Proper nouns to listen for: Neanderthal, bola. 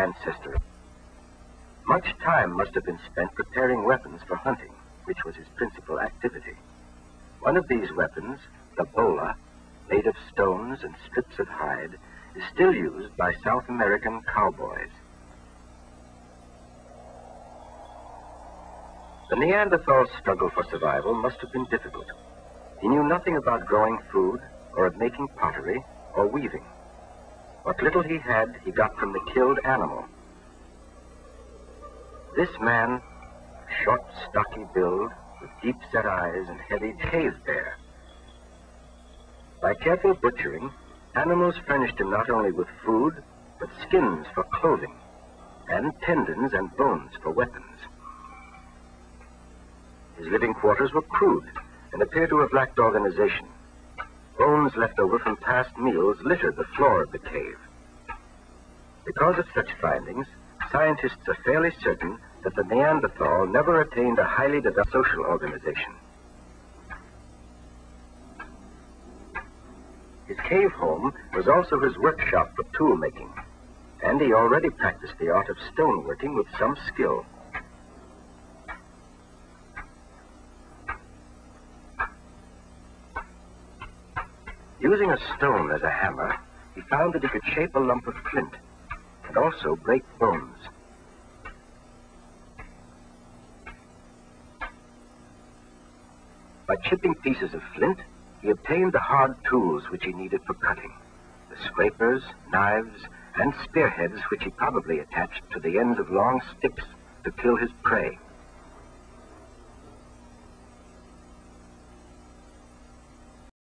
ancestors. Much time must have been spent preparing weapons for hunting, which was his principal activity. One of these weapons, the bola, made of stones and strips of hide, is still used by South American cowboys. The Neanderthal's struggle for survival must have been difficult. He knew nothing about growing food, or of making pottery, or weaving. What little he had, he got from the killed animal. This man, short, stocky build, with deep-set eyes and heavy cave bear. By careful butchering, animals furnished him not only with food, but skins for clothing, and tendons and bones for weapons. His living quarters were crude and appear to have lacked organization. Bones left over from past meals littered the floor of the cave. Because of such findings, scientists are fairly certain that the Neanderthal never attained a highly developed social organization. His cave home was also his workshop for tool making, and he already practiced the art of stoneworking with some skill. Using a stone as a hammer, he found that he could shape a lump of flint and also break bones. By chipping pieces of flint, he obtained the hard tools which he needed for cutting, the scrapers, knives, and spearheads which he probably attached to the ends of long sticks to kill his prey.